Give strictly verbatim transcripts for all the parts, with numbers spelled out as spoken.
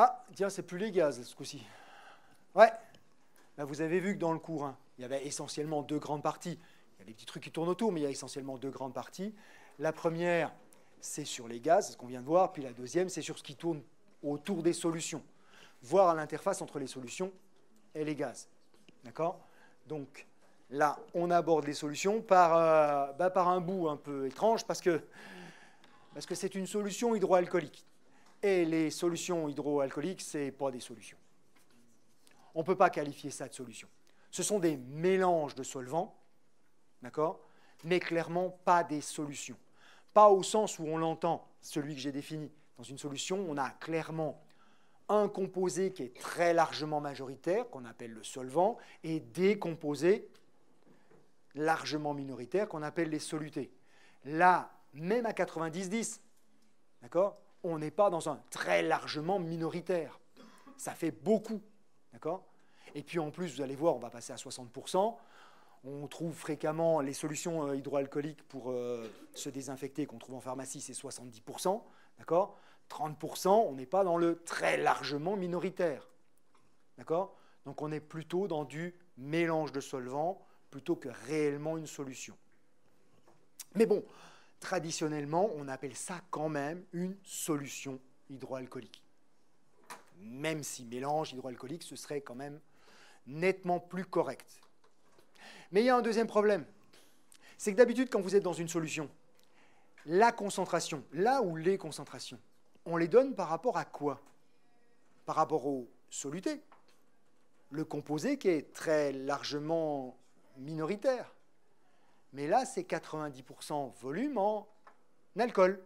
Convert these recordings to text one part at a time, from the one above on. Ah, tiens, c'est plus les gaz, ce coup-ci. Ouais. Là, vous avez vu que dans le cours, hein, il y avait essentiellement deux grandes parties. Il y a les petits trucs qui tournent autour, mais il y a essentiellement deux grandes parties. La première, c'est sur les gaz, c'est ce qu'on vient de voir. Puis la deuxième, c'est sur ce qui tourne autour des solutions, voire à l'interface entre les solutions et les gaz. D'accord? Donc là, on aborde les solutions par, euh, bah, par un bout un peu étrange, parce que parce que c'est une solution hydroalcoolique. Et les solutions hydroalcooliques, ce n'est pas des solutions. On ne peut pas qualifier ça de solution. Ce sont des mélanges de solvants, d'accord, mais clairement pas des solutions. Pas au sens où on l'entend, celui que j'ai défini. Dans une solution, on a clairement un composé qui est très largement majoritaire, qu'on appelle le solvant, et des composés largement minoritaires, qu'on appelle les solutés. Là, même à quatre-vingt-dix dix, d'accord, on n'est pas dans un très largement minoritaire. Ça fait beaucoup, d'accord? Et puis en plus, vous allez voir, on va passer à soixante pour cent. On trouve fréquemment les solutions hydroalcooliques pour euh, se désinfecter qu'on trouve en pharmacie, c'est soixante-dix pour cent, d'accord? trente pour cent, on n'est pas dans le très largement minoritaire, d'accord? Donc on est plutôt dans du mélange de solvants plutôt que réellement une solution. Mais bon, traditionnellement, on appelle ça quand même une solution hydroalcoolique. Même si mélange hydroalcoolique, ce serait quand même nettement plus correct. Mais il y a un deuxième problème. C'est que d'habitude, quand vous êtes dans une solution, la concentration, là où les concentrations, on les donne par rapport à quoi? Par rapport aux solutés, le composé qui est très largement minoritaire. Mais là, c'est quatre-vingt-dix pour cent volume en alcool,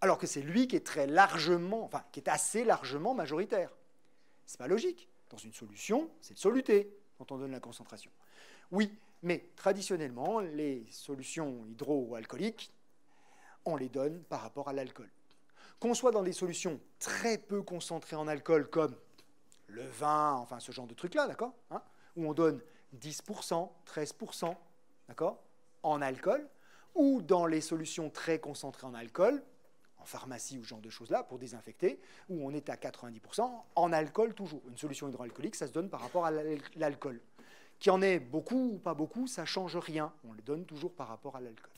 alors que c'est lui qui est très largement, enfin, qui est assez largement majoritaire. C'est pas logique. Dans une solution, c'est le soluté quand on donne la concentration. Oui, mais traditionnellement, les solutions hydroalcooliques, on les donne par rapport à l'alcool. Qu'on soit dans des solutions très peu concentrées en alcool, comme le vin, enfin ce genre de truc-là, d'accord, hein, où on donne dix pour cent, treize pour cent, d'accord, en alcool, ou dans les solutions très concentrées en alcool, en pharmacie ou ce genre de choses-là, pour désinfecter, où on est à quatre-vingt-dix pour cent, en alcool toujours. Une solution hydroalcoolique, ça se donne par rapport à l'alcool. Qu'il y en ait beaucoup ou pas beaucoup, ça ne change rien. On le donne toujours par rapport à l'alcool.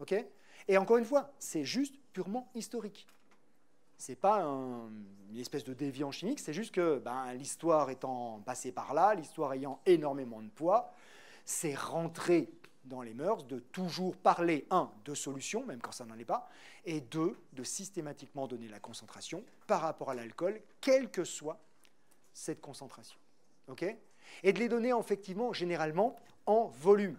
Okay? Et encore une fois, c'est juste purement historique. Ce n'est pas un, une espèce de déviant chimique, c'est juste que ben, l'histoire étant passée par là, l'histoire ayant énormément de poids, c'est rentré dans les mœurs de toujours parler, un, de solution, même quand ça n'en est pas, et deux, de systématiquement donner la concentration par rapport à l'alcool, quelle que soit cette concentration. Okay? Et de les donner, effectivement, généralement, en volume.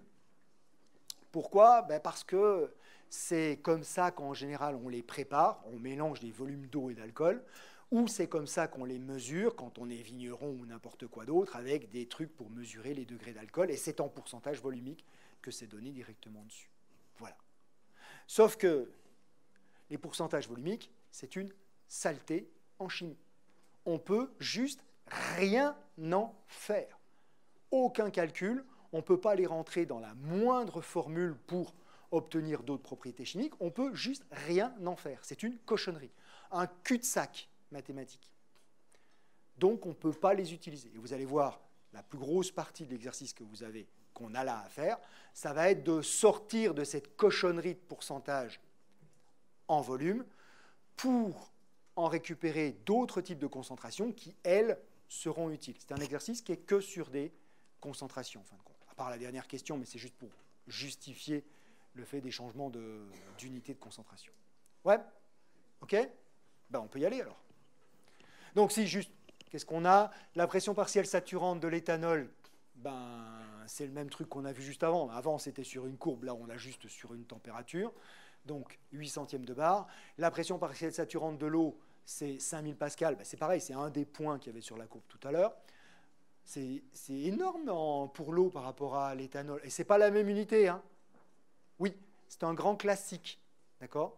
Pourquoi? Ben parce que c'est comme ça qu'en général, on les prépare, on mélange des volumes d'eau et d'alcool, ou c'est comme ça qu'on les mesure quand on est vigneron ou n'importe quoi d'autre, avec des trucs pour mesurer les degrés d'alcool, et c'est en pourcentage volumique que c'est donné directement dessus. Voilà. Sauf que les pourcentages volumiques, c'est une saleté en chimie. On peut juste rien en faire. Aucun calcul, on ne peut pas les rentrer dans la moindre formule pour obtenir d'autres propriétés chimiques, on ne peut juste rien en faire. C'est une cochonnerie, un cul-de-sac mathématique. Donc on ne peut pas les utiliser. Et vous allez voir, la plus grosse partie de l'exercice que vous avez, qu'on a là à faire, ça va être de sortir de cette cochonnerie de pourcentage en volume pour en récupérer d'autres types de concentrations qui, elles, seront utiles. C'est un exercice qui est que sur des concentrations, en fin de compte. À part la dernière question, mais c'est juste pour justifier le fait des changements d'unité de, de concentration. Ouais? OK? Ben, on peut y aller, alors. Donc, si juste, qu'est-ce qu'on a? La pression partielle saturante de l'éthanol, ben, c'est le même truc qu'on a vu juste avant. Avant, c'était sur une courbe. Là, on l'a juste sur une température. Donc, huit centièmes de bar. La pression partielle saturante de l'eau, c'est cinq mille pascals, ben, c'est pareil, c'est un des points qu'il y avait sur la courbe tout à l'heure. C'est énorme en, pour l'eau par rapport à l'éthanol. Et ce n'est pas la même unité. Hein. Oui, c'est un grand classique. D'accord?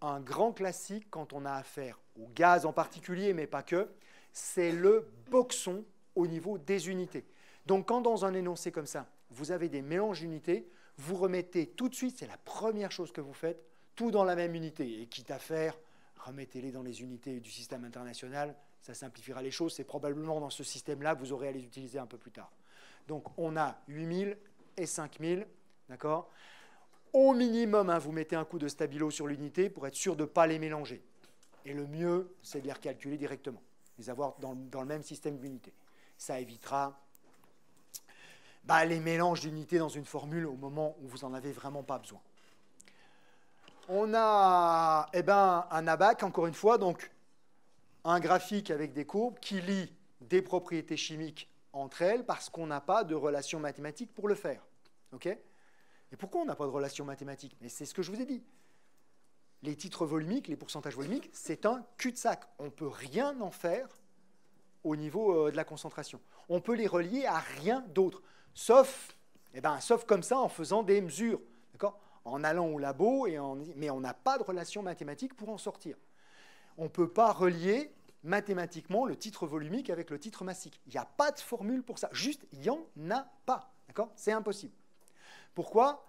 Un grand classique quand on a affaire au gaz en particulier, mais pas que, c'est le boxon au niveau des unités. Donc quand dans un énoncé comme ça, vous avez des mélanges d'unités, vous remettez tout de suite, c'est la première chose que vous faites, tout dans la même unité. Et quitte à faire remettez-les dans les unités du système international, ça simplifiera les choses. C'est probablement dans ce système-là que vous aurez à les utiliser un peu plus tard. Donc, on a huit mille et cinq mille, d'accord? Au minimum, hein, vous mettez un coup de stabilo sur l'unité pour être sûr de ne pas les mélanger. Et le mieux, c'est de les recalculer directement, les avoir dans, dans le même système d'unité. Ça évitera bah, les mélanges d'unités dans une formule au moment où vous n'en avez vraiment pas besoin. On a eh ben, un A B A C, encore une fois, donc un graphique avec des courbes qui lie des propriétés chimiques entre elles parce qu'on n'a pas de relation mathématique pour le faire. Okay ? Et pourquoi on n'a pas de relation mathématique? Mais c'est ce que je vous ai dit. Les titres volumiques, les pourcentages volumiques, c'est un cul-de-sac. On ne peut rien en faire au niveau de la concentration. On peut les relier à rien d'autre, sauf, eh ben, sauf comme ça en faisant des mesures, d'accord ? En allant au labo, et en... mais on n'a pas de relation mathématique pour en sortir. On ne peut pas relier mathématiquement le titre volumique avec le titre massique. Il n'y a pas de formule pour ça. Juste, il n'y en a pas. C'est impossible. Pourquoi?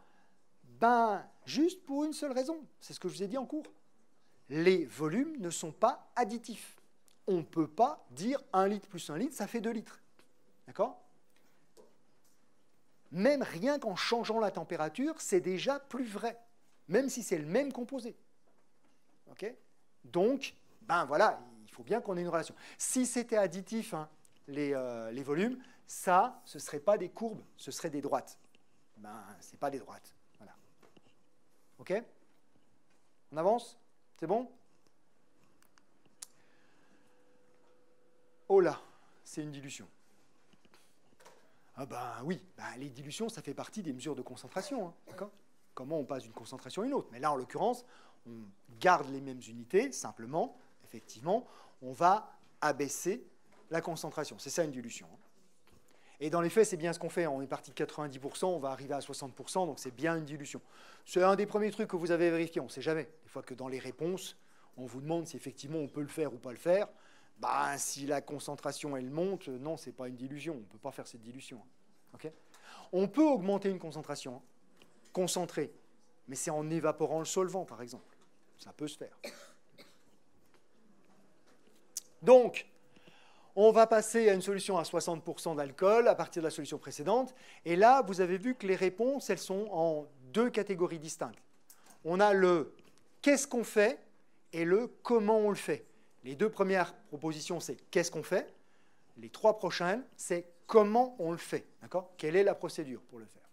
Ben, juste pour une seule raison. C'est ce que je vous ai dit en cours. Les volumes ne sont pas additifs. On ne peut pas dire un litre plus un litre, ça fait deux litres. D'accord ? Même rien qu'en changeant la température, c'est déjà plus vrai, même si c'est le même composé. Okay ? Donc, ben voilà, il faut bien qu'on ait une relation. Si c'était additif, hein, les, euh, les volumes, ça, ce ne serait pas des courbes, ce seraient des droites. Ben, ce n'est pas des droites. Voilà. OK ? On avance ? C'est bon ? Oh là, c'est une dilution. Ah ben oui, ben les dilutions, ça fait partie des mesures de concentration. Hein, d'accord ? Comment on passe d'une concentration à une autre? Mais là, en l'occurrence, on garde les mêmes unités, simplement, effectivement, on va abaisser la concentration. C'est ça une dilution. Hein. Et dans les faits, c'est bien ce qu'on fait. On est parti de quatre-vingt-dix pour cent, on va arriver à soixante pour cent, donc c'est bien une dilution. C'est un des premiers trucs que vous avez vérifié, on ne sait jamais. Des fois que dans les réponses, on vous demande si effectivement on peut le faire ou pas le faire. Ben, si la concentration, elle monte, non, ce n'est pas une dilution. On ne peut pas faire cette dilution. Okay ? On peut augmenter une concentration, hein, concentrée, mais c'est en évaporant le solvant, par exemple. Ça peut se faire. Donc, on va passer à une solution à soixante pour cent d'alcool à partir de la solution précédente. Et là, vous avez vu que les réponses, elles sont en deux catégories distinctes. On a le « qu'est-ce qu'on fait ?» et le « comment on le fait ?» Les deux premières propositions, c'est qu'est-ce qu'on fait. Les trois prochaines, c'est comment on le fait. D'accord ? Quelle est la procédure pour le faire?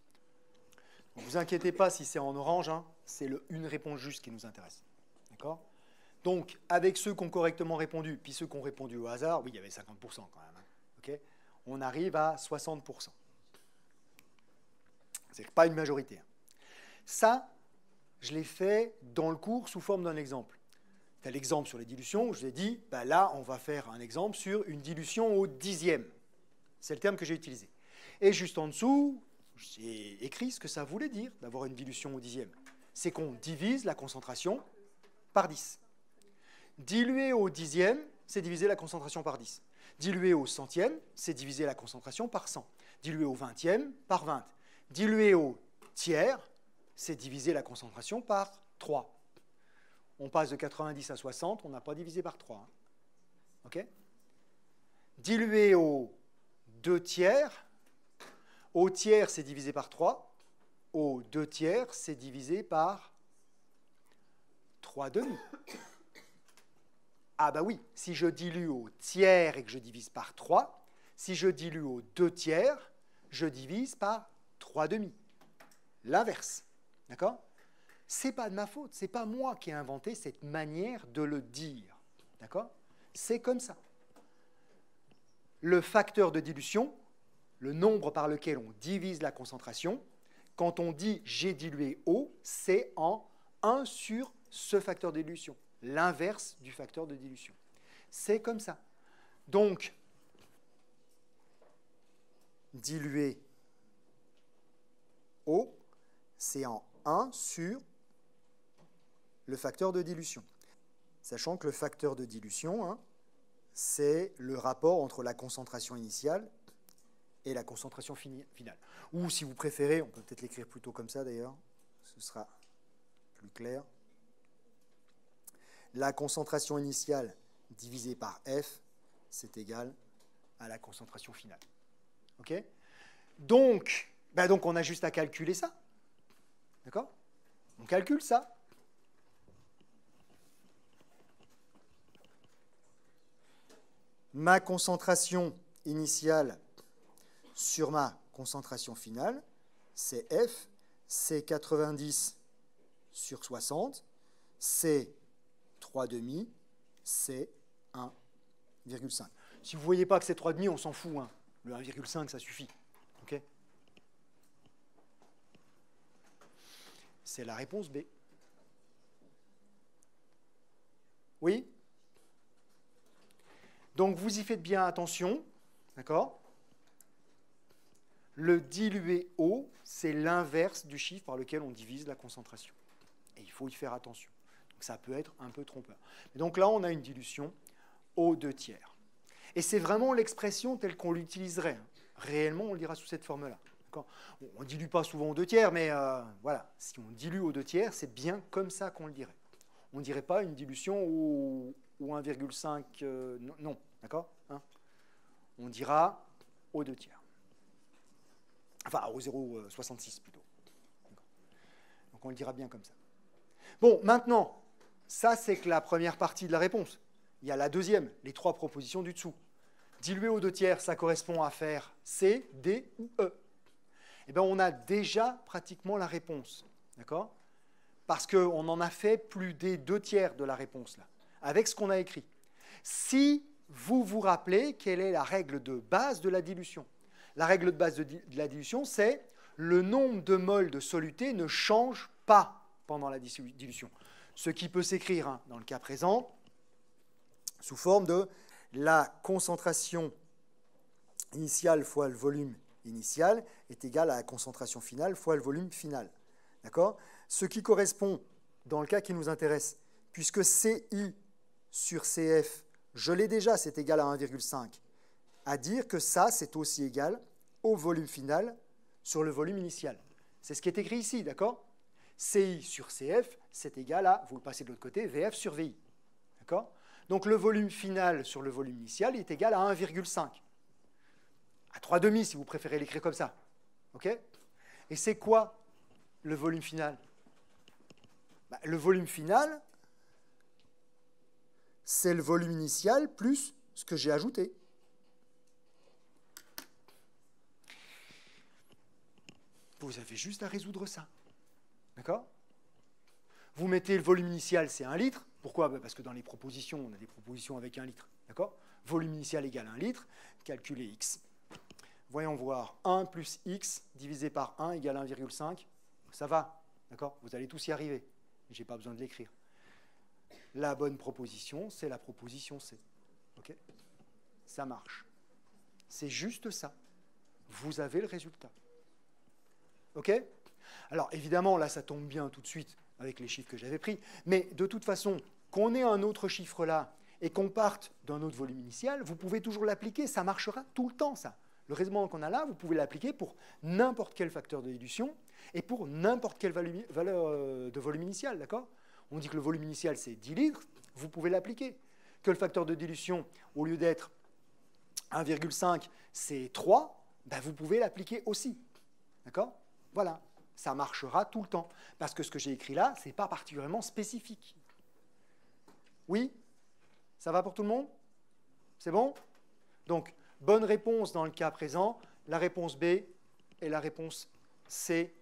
Ne vous inquiétez pas si c'est en orange, hein, c'est une réponse juste qui nous intéresse. D'accord ? Donc, avec ceux qui ont correctement répondu, puis ceux qui ont répondu au hasard, oui, il y avait cinquante pour cent quand même. Hein, okay ? On arrive à soixante pour cent. Ce n'est pas une majorité. Hein. Ça, je l'ai fait dans le cours sous forme d'un exemple. Tu as l'exemple sur les dilutions où je vous ai dit, ben là, on va faire un exemple sur une dilution au dixième. C'est le terme que j'ai utilisé. Et juste en dessous, j'ai écrit ce que ça voulait dire d'avoir une dilution au dixième. C'est qu'on divise la concentration par dix. Diluer au dixième, c'est diviser la concentration par dix. Diluer au centième, c'est diviser la concentration par cent. Diluer au vingtième, par vingt. Diluer au tiers, c'est diviser la concentration par trois. On passe de quatre-vingt-dix à soixante, on n'a pas divisé par trois. Hein. Okay ? Dilué au deux tiers, au tiers c'est divisé par trois, au deux tiers c'est divisé par trois demi. Ah bah oui, si je dilue au tiers et que je divise par trois, si je dilue au deux tiers, je divise par trois demi. L'inverse, d'accord ? C'est pas de ma faute, c'est pas moi qui ai inventé cette manière de le dire, d'accord ? C'est comme ça. Le facteur de dilution, le nombre par lequel on divise la concentration, quand on dit j'ai dilué O, c'est en un sur ce facteur de dilution, l'inverse du facteur de dilution. C'est comme ça. Donc, diluer O, c'est en un sur le facteur de dilution. Sachant que le facteur de dilution, hein, c'est le rapport entre la concentration initiale et la concentration finale. Ou si vous préférez, on peut peut-être l'écrire plutôt comme ça d'ailleurs, ce sera plus clair. la concentration initiale divisée par F, c'est égal à la concentration finale. OK ? Donc, ben donc, on a juste à calculer ça. D'accord ? On calcule ça. Ma concentration initiale sur ma concentration finale, c'est F, c'est quatre-vingt-dix sur soixante, c'est trois demi, c'est un virgule cinq. Si vous ne voyez pas que c'est trois demi, on s'en fout, hein. Le un virgule cinq, ça suffit. Okay, c'est la réponse B. Oui ? Donc, vous y faites bien attention, d'accord ? Le dilué O, c'est l'inverse du chiffre par lequel on divise la concentration. Et il faut y faire attention. Donc, ça peut être un peu trompeur. Et donc là, on a une dilution O deux tiers. Et c'est vraiment l'expression telle qu'on l'utiliserait. Réellement, on le dira sous cette forme-là. On ne dilue pas souvent aux deux tiers, mais euh, voilà, si on dilue aux deux tiers, c'est bien comme ça qu'on le dirait. On ne dirait pas une dilution au, au un virgule cinq, euh, non, non. D'accord, hein, on dira aux deux tiers. Enfin, au zéro virgule soixante-six plutôt. Donc on le dira bien comme ça. Bon, maintenant, ça c'est que la première partie de la réponse. Il y a la deuxième, les trois propositions du dessous. Dilué aux deux tiers, ça correspond à faire C, D ou E. Eh bien, on a déjà pratiquement la réponse, d'accord ? Parce qu'on en a fait plus des deux tiers de la réponse, là, avec ce qu'on a écrit. Si vous vous rappelez quelle est la règle de base de la dilution, la règle de base de, de la dilution, c'est le nombre de moles de soluté ne change pas pendant la dilution. Ce qui peut s'écrire, hein, dans le cas présent, sous forme de la concentration initiale fois le volume initial est égale à la concentration finale fois le volume final. D'accord ? Ce qui correspond, dans le cas qui nous intéresse, puisque C I sur C F, je l'ai déjà, c'est égal à un virgule cinq, à dire que ça, c'est aussi égal au volume final sur le volume initial. C'est ce qui est écrit ici, d'accord ? C I sur C F, c'est égal à, vous le passez de l'autre côté, V F sur V I. D'accord ? Donc, le volume final sur le volume initial est égal à un virgule cinq. À trois demi, si vous préférez l'écrire comme ça. OK ? Et c'est quoi le volume final ? Bah, le volume final, c'est le volume initial plus ce que j'ai ajouté. Vous avez juste à résoudre ça. D'accord ? Vous mettez le volume initial, c'est un litre. Pourquoi ? Parce que dans les propositions, on a des propositions avec un litre. D'accord ? Volume initial égale un litre. Calculez x. Voyons voir. un plus x divisé par un égale un virgule cinq. Ça va. D'accord ? Vous allez tous y arriver. Je n'ai pas besoin de l'écrire. La bonne proposition, c'est la proposition C. OK ? Ça marche. C'est juste ça. Vous avez le résultat. OK ? Alors, évidemment, là, ça tombe bien tout de suite avec les chiffres que j'avais pris, mais de toute façon, qu'on ait un autre chiffre là et qu'on parte d'un autre volume initial, vous pouvez toujours l'appliquer, ça marchera tout le temps, ça. Le raisonnement qu'on a là, vous pouvez l'appliquer pour n'importe quel facteur de dilution et pour n'importe quelle valeur de volume initial, d'accord ? On dit que le volume initial, c'est dix litres, vous pouvez l'appliquer. Que le facteur de dilution, au lieu d'être un virgule cinq, c'est trois, ben vous pouvez l'appliquer aussi, d'accord ? Voilà. Ça marchera tout le temps, parce que ce que j'ai écrit là, ce n'est pas particulièrement spécifique. Oui ? Ça va pour tout le monde ? C'est bon ? Donc, bonne réponse dans le cas présent, la réponse B et la réponse C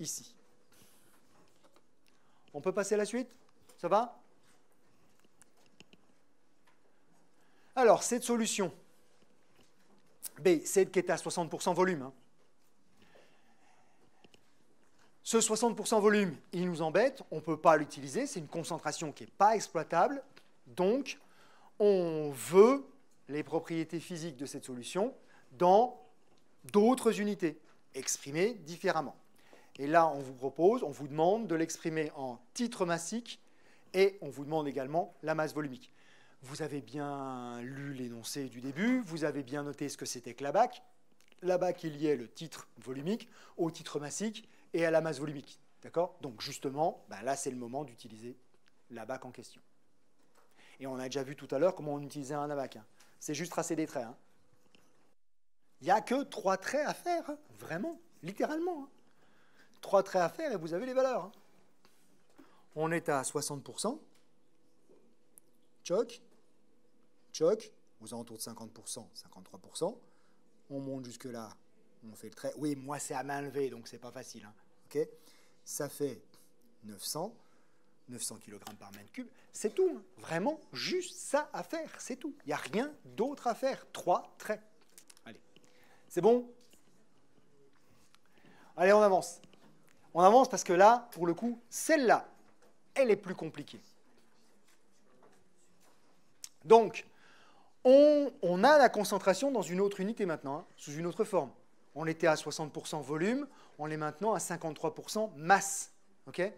ici. On peut passer à la suite ? Ça va ? Alors, cette solution, B, celle qui est à soixante pour cent volume, hein. Ce soixante pour cent volume, il nous embête, on ne peut pas l'utiliser, c'est une concentration qui n'est pas exploitable, donc on veut les propriétés physiques de cette solution dans d'autres unités, exprimées différemment. Et là, on vous propose, on vous demande de l'exprimer en titre massique et on vous demande également la masse volumique. Vous avez bien lu l'énoncé du début, vous avez bien noté ce que c'était que la B A C. La B A C, il y a le titre volumique au titre massique et à la masse volumique, d'accord ? Donc, justement, ben là, c'est le moment d'utiliser l'A B A C en question. Et on a déjà vu tout à l'heure comment on utilisait un A B A C. Hein. C'est juste tracer des traits. Hein. Il n'y a que trois traits à faire, hein. Vraiment, littéralement. Hein. Trois traits à faire et vous avez les valeurs. Hein. On est à soixante pour cent. Choc, choc, aux alentours de cinquante pour cent, cinquante-trois pour cent. On monte jusque-là, on fait le trait. Oui, moi, c'est à main levée, donc c'est pas facile. Hein. Okay, ça fait neuf cents. neuf cents kilogrammes par mètre cube, c'est tout. Hein. Vraiment, juste ça à faire, c'est tout. Il n'y a rien d'autre à faire. Trois traits. Allez, c'est bon? Allez, on avance. On avance parce que là, pour le coup, celle-là, elle est plus compliquée. Donc, on, on a la concentration dans une autre unité maintenant, hein, sous une autre forme. On était à soixante pour cent volume, on est maintenant à cinquante-trois pour cent masse. Okay,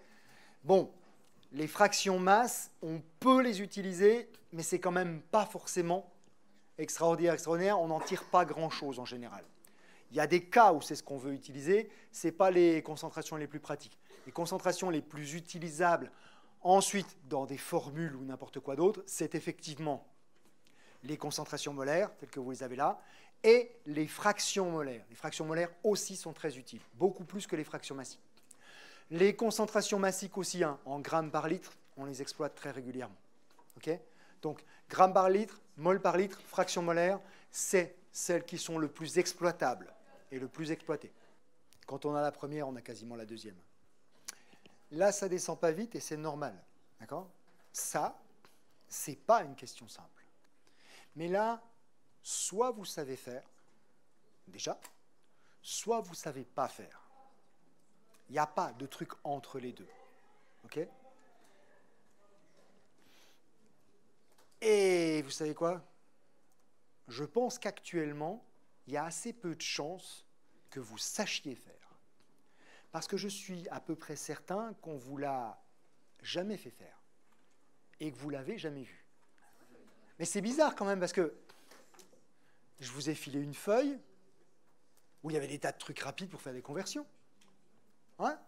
bon. Les fractions masse, on peut les utiliser, mais c'est quand même pas forcément extraordinaire. extraordinaire. On n'en tire pas grand-chose en général. Il y a des cas où c'est ce qu'on veut utiliser, ce n'est pas les concentrations les plus pratiques. Les concentrations les plus utilisables ensuite dans des formules ou n'importe quoi d'autre, c'est effectivement les concentrations molaires, telles que vous les avez là, et les fractions molaires. Les fractions molaires aussi sont très utiles, beaucoup plus que les fractions massiques. Les concentrations massiques aussi, hein, en grammes par litre, on les exploite très régulièrement. Okay, donc, grammes par litre, mol par litre, fraction molaire, c'est celles qui sont le plus exploitables et le plus exploitées. Quand on a la première, on a quasiment la deuxième. Là, ça ne descend pas vite et c'est normal. D'accord ? Ça, ce n'est pas une question simple. Mais là, soit vous savez faire, déjà, soit vous ne savez pas faire. Il n'y a pas de truc entre les deux. Okay, et vous savez quoi? Je pense qu'actuellement, il y a assez peu de chances que vous sachiez faire. Parce que je suis à peu près certain qu'on ne vous l'a jamais fait faire. Et que vous ne l'avez jamais vu. Mais c'est bizarre quand même, parce que je vous ai filé une feuille où il y avait des tas de trucs rapides pour faire des conversions. Hein,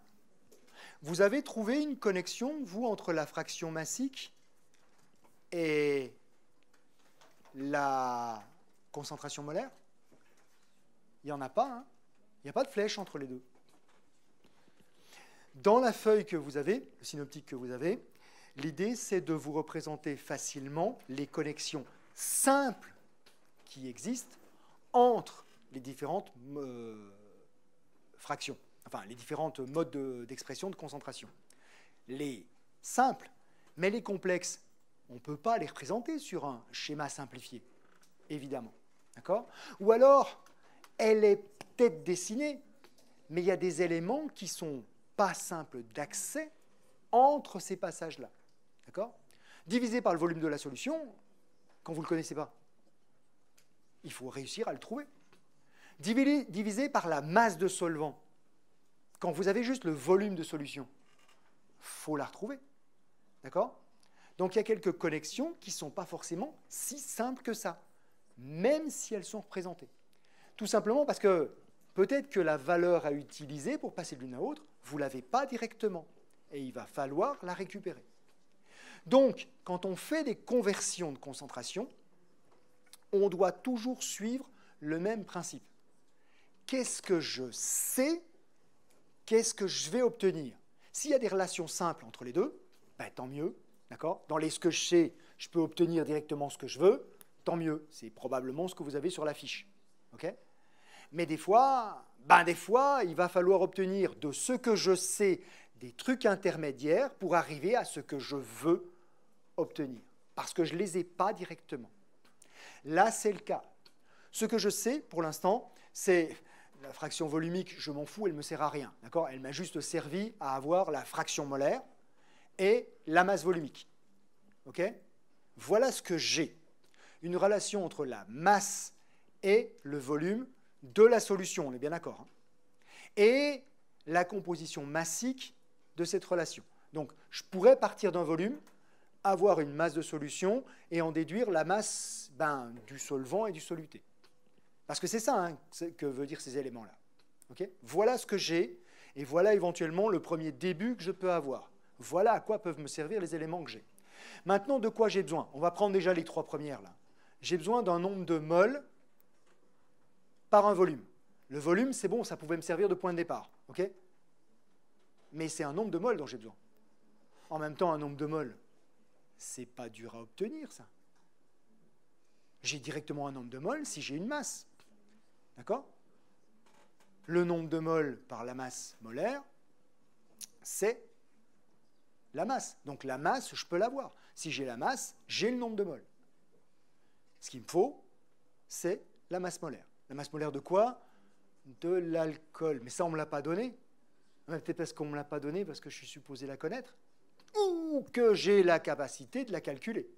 vous avez trouvé une connexion, vous, entre la fraction massique et la concentration molaire? Il n'y en a pas, hein. Il n'y a pas de flèche entre les deux. Dans la feuille que vous avez, le synoptique que vous avez, l'idée, c'est de vous représenter facilement les connexions simples qui existent entre les différentes euh, fractions. Enfin, les différentes modes d'expression, de, de concentration. Les simples, mais les complexes, on ne peut pas les représenter sur un schéma simplifié, évidemment. D'accord ? Ou alors, elle est peut-être dessinée, mais il y a des éléments qui ne sont pas simples d'accès entre ces passages-là. D'accord ? Divisé par le volume de la solution, quand vous ne le connaissez pas, il faut réussir à le trouver. Divisé, divisé par la masse de solvant. Quand vous avez juste le volume de solution, il faut la retrouver. D'accord ? Donc, il y a quelques connexions qui ne sont pas forcément si simples que ça, même si elles sont représentées. Tout simplement parce que peut-être que la valeur à utiliser pour passer de l'une à l'autre, vous ne l'avez pas directement et il va falloir la récupérer. Donc, quand on fait des conversions de concentration, on doit toujours suivre le même principe. Qu'est-ce que je sais ? Qu'est-ce que je vais obtenir? S'il y a des relations simples entre les deux, ben, tant mieux. D'accord? Dans les ce que je sais, je peux obtenir directement ce que je veux, tant mieux. C'est probablement ce que vous avez sur la fiche. Okay, mais des fois, ben, des fois, il va falloir obtenir de ce que je sais des trucs intermédiaires pour arriver à ce que je veux obtenir, parce que je ne les ai pas directement. Là, c'est le cas. Ce que je sais, pour l'instant, c'est... La fraction volumique, je m'en fous, elle ne me sert à rien. D'accord ? Elle m'a juste servi à avoir la fraction molaire et la masse volumique. Okay ? Voilà ce que j'ai. Une relation entre la masse et le volume de la solution, on est bien d'accord, hein ? Et la composition massique de cette relation. Donc, je pourrais partir d'un volume, avoir une masse de solution et en déduire la masse ben, du solvant et du soluté. Parce que c'est ça hein, que veut dire ces éléments-là. Okay, voilà ce que j'ai, et voilà éventuellement le premier début que je peux avoir. Voilà à quoi peuvent me servir les éléments que j'ai. Maintenant, de quoi j'ai besoin? On va prendre déjà les trois premières là. J'ai besoin d'un nombre de moles par un volume. Le volume, c'est bon, ça pouvait me servir de point de départ, ok? Mais c'est un nombre de moles dont j'ai besoin. En même temps, un nombre de moles, c'est pas dur à obtenir, ça. J'ai directement un nombre de moles si j'ai une masse, d'accord? Le nombre de moles par la masse molaire, c'est la masse. Donc la masse, je peux l'avoir. Si j'ai la masse, j'ai le nombre de moles. Ce qu'il me faut, c'est la masse molaire. La masse molaire de quoi? De l'alcool. Mais ça, on ne me l'a pas donné. Peut-être parce qu'on ne me l'a pas donné, parce que je suis supposé la connaître, ou que j'ai la capacité de la calculer.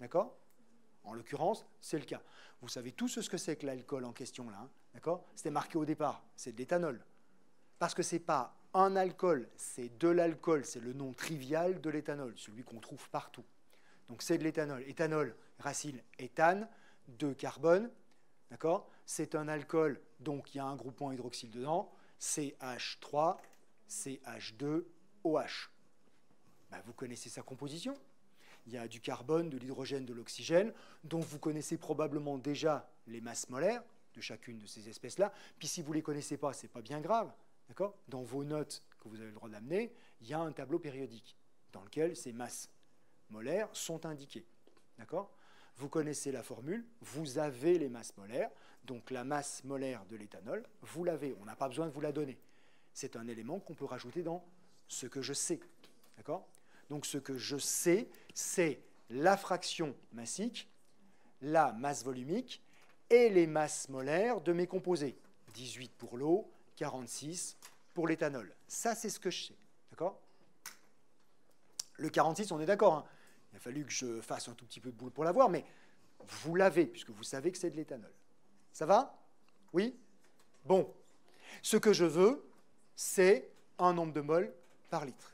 D'accord? En l'occurrence, c'est le cas. Vous savez tous ce que c'est que l'alcool en question, là, hein, d'accord? C'était marqué au départ, c'est de l'éthanol. Parce que ce n'est pas un alcool, c'est de l'alcool, c'est le nom trivial de l'éthanol, celui qu'on trouve partout. Donc c'est de l'éthanol. Éthanol, racine éthane, deux carbone, d'accord? C'est un alcool, donc il y a un groupement hydroxyle dedans, C H trois, C H deux, O H. Ben, vous connaissez sa composition. Il y a du carbone, de l'hydrogène, de l'oxygène, dont vous connaissez probablement déjà les masses molaires de chacune de ces espèces-là. Puis si vous ne les connaissez pas, ce n'est pas bien grave. D'accord ? Dans vos notes que vous avez le droit d'amener, il y a un tableau périodique dans lequel ces masses molaires sont indiquées. D'accord ? Vous connaissez la formule, vous avez les masses molaires, donc la masse molaire de l'éthanol, vous l'avez, on n'a pas besoin de vous la donner. C'est un élément qu'on peut rajouter dans ce que je sais. D'accord ? Donc ce que je sais, c'est la fraction massique, la masse volumique et les masses molaires de mes composés. dix-huit pour l'eau, quarante-six pour l'éthanol. Ça, c'est ce que je sais. D'accord ? Le quarante-six, on est d'accord, hein ? Il a fallu que je fasse un tout petit peu de boule pour l'avoir, mais vous l'avez, puisque vous savez que c'est de l'éthanol. Ça va ? Oui ? Bon. Ce que je veux, c'est un nombre de moles par litre.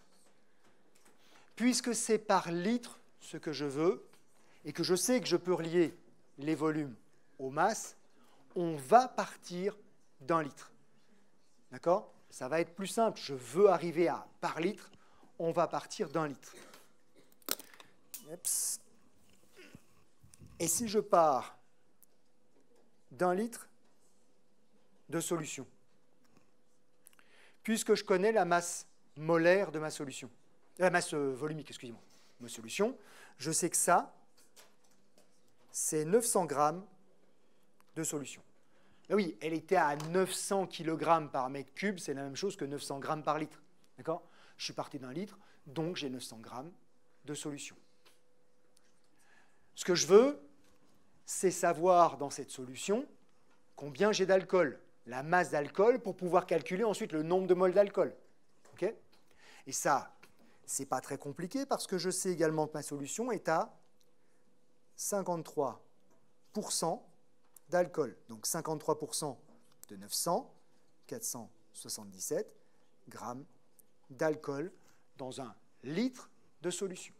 Puisque c'est par litre ce que je veux, et que je sais que je peux relier les volumes aux masses, on va partir d'un litre. D'accord ? Ça va être plus simple. Je veux arriver à par litre, on va partir d'un litre. Et si je pars d'un litre de solution, puisque je connais la masse molaire de ma solution, la masse volumique, excusez-moi, ma solution, je sais que ça, c'est neuf cents grammes de solution. Et oui, elle était à neuf cents kilogrammes par mètre cube, c'est la même chose que neuf cents grammes par litre. D'accord ? Je suis parti d'un litre, donc j'ai neuf cents grammes de solution. Ce que je veux, c'est savoir dans cette solution combien j'ai d'alcool, la masse d'alcool, pour pouvoir calculer ensuite le nombre de moles d'alcool. Okay ? Et ça, c'est pas très compliqué parce que je sais également que ma solution est à cinquante-trois pour cent d'alcool. Donc cinquante-trois pour cent de neuf cents, quatre cent soixante-dix-sept grammes d'alcool dans un litre de solution.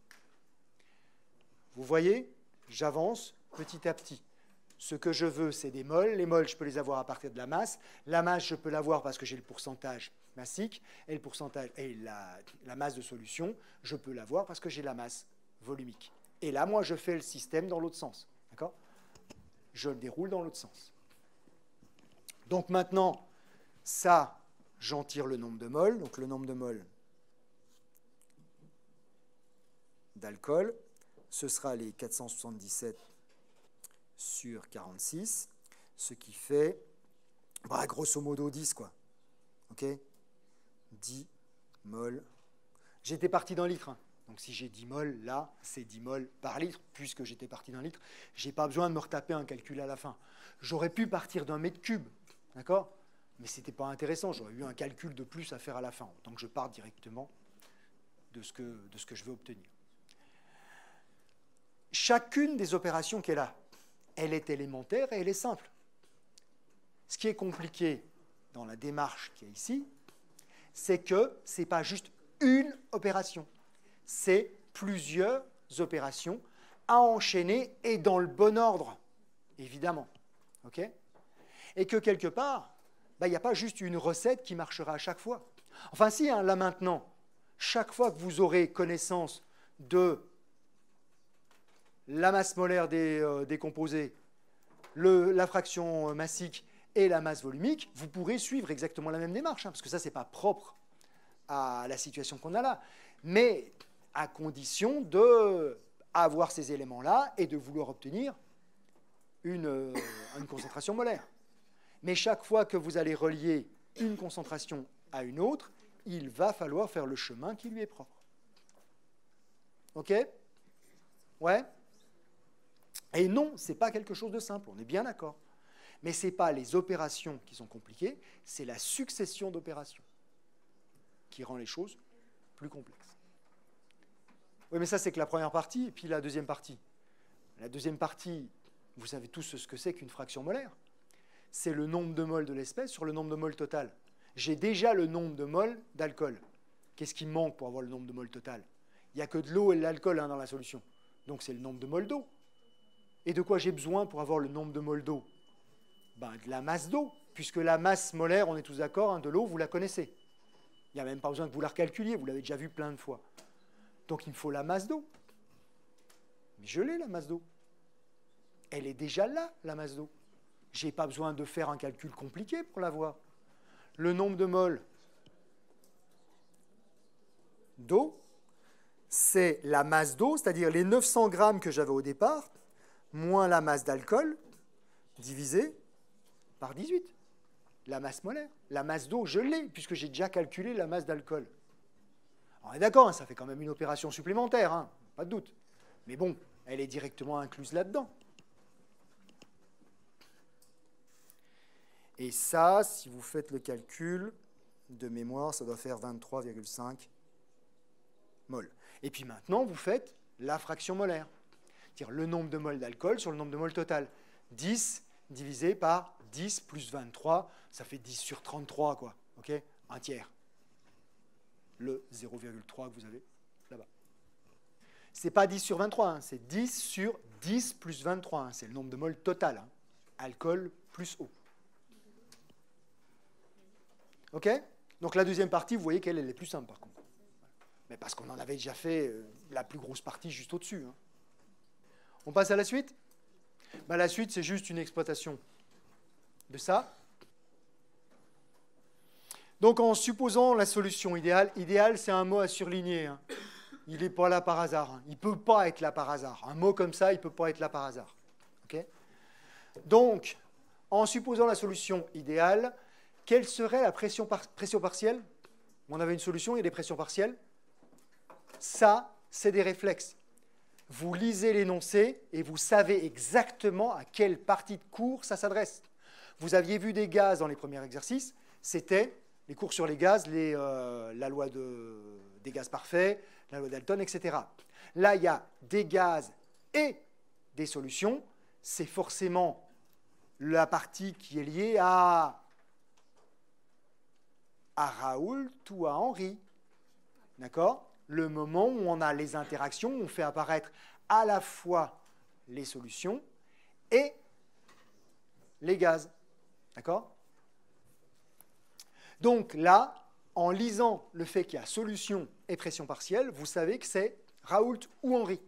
Vous voyez, j'avance petit à petit. Ce que je veux, c'est des moles. Les moles, je peux les avoir à partir de la masse. La masse, je peux l'avoir parce que j'ai le pourcentage massique, et le pourcentage et la, la masse de solution, je peux l'avoir parce que j'ai la masse volumique. Et là, moi, je fais le système dans l'autre sens. D'accord ? Je le déroule dans l'autre sens. Donc maintenant, ça, j'en tire le nombre de moles. Donc le nombre de moles d'alcool, ce sera les quatre cent soixante-dix-sept sur quarante-six, ce qui fait, bah, grosso modo, dix, quoi. OK ? dix moles. J'étais parti d'un litre. Hein. Donc si j'ai dix moles, là, c'est dix moles par litre, puisque j'étais parti d'un litre. Je n'ai pas besoin de me retaper un calcul à la fin. J'aurais pu partir d'un mètre cube, d'accord ? Mais ce n'était pas intéressant. J'aurais eu un calcul de plus à faire à la fin. Donc je pars directement de ce que, de ce que je veux obtenir. Chacune des opérations qu'elle a, elle est élémentaire et elle est simple. Ce qui est compliqué dans la démarche qu'il y a ici, c'est que ce n'est pas juste une opération, c'est plusieurs opérations à enchaîner et dans le bon ordre, évidemment. Okay ? Et que quelque part, bah, il n'y a pas juste une recette qui marchera à chaque fois. Enfin si, hein, là maintenant, chaque fois que vous aurez connaissance de la masse molaire des, euh, des composés, le, la fraction massique et la masse volumique, vous pourrez suivre exactement la même démarche, hein, parce que ça, c'est pas propre à la situation qu'on a là. Mais à condition d'avoir ces éléments-là et de vouloir obtenir une, euh, une concentration molaire. Mais chaque fois que vous allez relier une concentration à une autre, il va falloir faire le chemin qui lui est propre. OK? Ouais? Et non, ce n'est pas quelque chose de simple, on est bien d'accord. Mais ce n'est pas les opérations qui sont compliquées, c'est la succession d'opérations qui rend les choses plus complexes. Oui, mais ça, c'est que la première partie, et puis la deuxième partie. La deuxième partie, vous savez tous ce que c'est qu'une fraction molaire. C'est le nombre de moles de l'espèce sur le nombre de moles total. J'ai déjà le nombre de moles d'alcool. Qu'est-ce qui manque pour avoir le nombre de moles total? Il n'y a que de l'eau et de l'alcool hein, dans la solution. Donc c'est le nombre de moles d'eau. Et de quoi j'ai besoin pour avoir le nombre de moles d'eau? Ben, de la masse d'eau, puisque la masse molaire, on est tous d'accord, hein, de l'eau, vous la connaissez. Il n'y a même pas besoin que vous la recalculiez, vous l'avez déjà vu plein de fois. Donc il me faut la masse d'eau. Mais je l'ai, la masse d'eau. Elle est déjà là, la masse d'eau. Je n'ai pas besoin de faire un calcul compliqué pour l'avoir. Le nombre de moles d'eau, c'est la masse d'eau, c'est-à-dire les neuf cents grammes que j'avais au départ, moins la masse d'alcool, divisé par dix-huit. La masse molaire. La masse d'eau, je l'ai, puisque j'ai déjà calculé la masse d'alcool. On est d'accord, hein, ça fait quand même une opération supplémentaire, hein, pas de doute. Mais bon, elle est directement incluse là-dedans. Et ça, si vous faites le calcul de mémoire, ça doit faire vingt-trois virgule cinq moles. Et puis maintenant, vous faites la fraction molaire, c'est-à-dire le nombre de moles d'alcool sur le nombre de moles total. dix divisé par dix plus vingt-trois, ça fait dix sur trente-trois, quoi, ok, un tiers. Le zéro virgule trois que vous avez là-bas. Ce n'est pas dix sur vingt-trois, hein, c'est dix sur dix plus vingt-trois, hein, c'est le nombre de moles total, hein, alcool plus eau. OK? Donc la deuxième partie, vous voyez qu'elle est la plus simple par contre. Mais parce qu'on en avait déjà fait euh, la plus grosse partie juste au-dessus. Hein. On passe à la suite? Ben, la suite, c'est juste une exploitation de ça. Donc en supposant la solution idéale, idéal, c'est un mot à surligner. Hein. Il n'est pas là par hasard. Hein. Il ne peut pas être là par hasard. Un mot comme ça, il ne peut pas être là par hasard. OK? Donc, en supposant la solution idéale, quelle serait la pression, par pression partielle? On avait une solution, il y a des pressions partielles. Ça, c'est des réflexes. Vous lisez l'énoncé et vous savez exactement à quelle partie de cours ça s'adresse. Vous aviez vu des gaz dans les premiers exercices, c'était les cours sur les gaz, les, euh, la loi de, des gaz parfaits, la loi d'Alton, et cetera. Là, il y a des gaz et des solutions. C'est forcément la partie qui est liée à... à Raoult ou à Henri, d'accord? Le moment où on a les interactions, on fait apparaître à la fois les solutions et les gaz, d'accord? Donc là, en lisant le fait qu'il y a solution et pression partielle, vous savez que c'est Raoult ou Henri.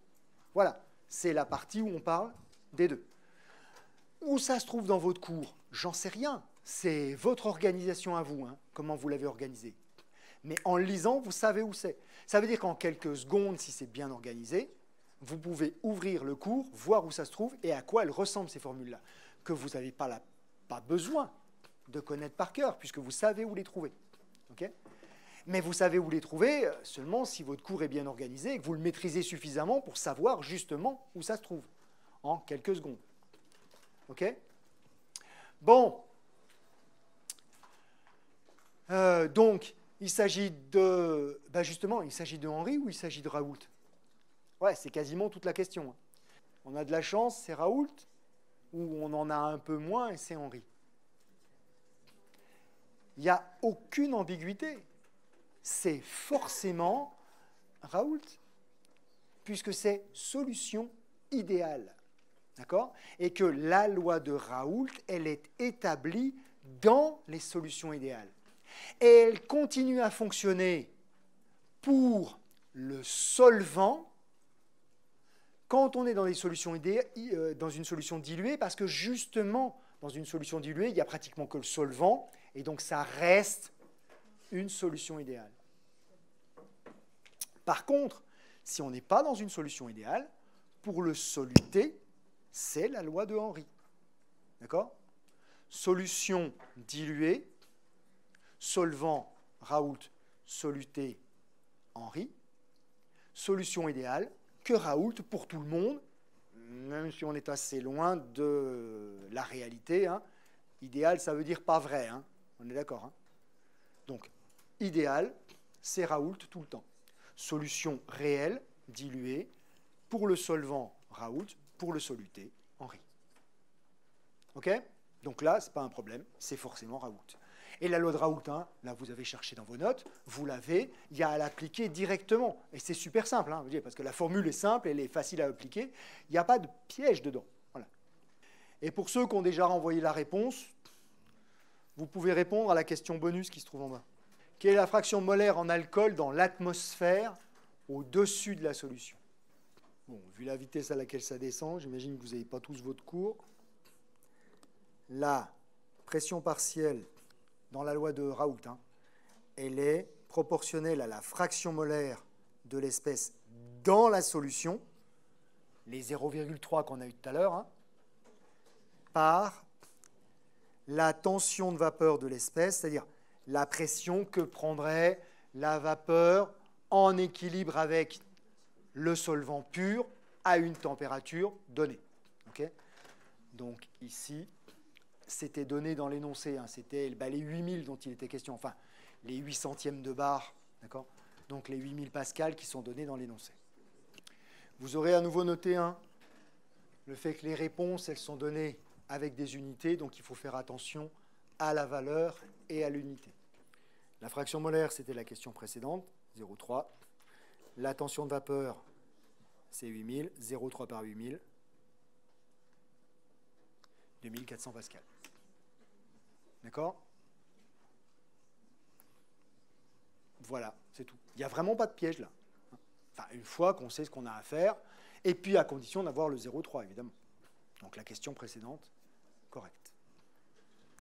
Voilà, c'est la partie où on parle des deux. Où ça se trouve dans votre cours? J'en sais rien. C'est votre organisation à vous, hein, comment vous l'avez organisée. Mais en lisant, vous savez où c'est. Ça veut dire qu'en quelques secondes, si c'est bien organisé, vous pouvez ouvrir le cours, voir où ça se trouve et à quoi elles ressemblent ces formules-là, que vous n'avez pas, la, pas besoin de connaître par cœur, puisque vous savez où les trouver. Okay ? Mais vous savez où les trouver seulement si votre cours est bien organisé et que vous le maîtrisez suffisamment pour savoir justement où ça se trouve, en quelques secondes. OK ? Bon. Euh, donc, il s'agit de... Ben justement, il s'agit de Henri ou il s'agit de Raoult? Ouais, c'est quasiment toute la question. On a de la chance, c'est Raoult, ou on en a un peu moins, et c'est Henri. Il n'y a aucune ambiguïté. C'est forcément Raoult, puisque c'est solution idéale. D'accord? Et que la loi de Raoult, elle est établie dans les solutions idéales. Et elle continue à fonctionner pour le solvant quand on est dans, des solutions idées, dans une solution diluée, parce que justement, dans une solution diluée, il n'y a pratiquement que le solvant, et donc ça reste une solution idéale. Par contre, si on n'est pas dans une solution idéale, pour le soluté, c'est la loi de Henry. D'accord ? Solution diluée, solvant Raoult, soluté Henry. Solution idéale, que Raoult pour tout le monde, même si on est assez loin de la réalité, hein. Idéal, ça veut dire pas vrai, hein. On est d'accord, hein. Donc, idéal, c'est Raoult tout le temps. Solution réelle, diluée, pour le solvant Raoult, pour le soluté Henry. OK? Donc là, ce n'est pas un problème, c'est forcément Raoult. Et la loi de Raoult, hein, là, vous avez cherché dans vos notes, vous l'avez, il y a à l'appliquer directement. Et c'est super simple, hein, parce que la formule est simple, elle est facile à appliquer, il n'y a pas de piège dedans. Voilà. Et pour ceux qui ont déjà renvoyé la réponse, vous pouvez répondre à la question bonus qui se trouve en bas. Quelle est la fraction molaire en alcool dans l'atmosphère au-dessus de la solution? Bon, vu la vitesse à laquelle ça descend, j'imagine que vous n'avez pas tous votre cours. La pression partielle dans la loi de Raoult, hein, elle est proportionnelle à la fraction molaire de l'espèce dans la solution, les zéro virgule trois qu'on a eu tout à l'heure, hein, par la tension de vapeur de l'espèce, c'est-à-dire la pression que prendrait la vapeur en équilibre avec le solvant pur à une température donnée. Okay ? Donc ici, c'était donné dans l'énoncé, hein, c'était bah, les huit mille dont il était question, enfin les huit centièmes de bar, d'accord, donc les huit mille pascals qui sont donnés dans l'énoncé. Vous aurez à nouveau noté hein, le fait que les réponses, elles sont données avec des unités, donc il faut faire attention à la valeur et à l'unité. La fraction molaire, c'était la question précédente, zéro virgule trois. La tension de vapeur, c'est huit mille, zéro virgule trois par huit mille, deux mille quatre cents pascals. D'accord? Voilà, c'est tout. Il n'y a vraiment pas de piège là. Enfin, une fois qu'on sait ce qu'on a à faire, et puis à condition d'avoir le zéro virgule trois, évidemment. Donc la question précédente, correcte.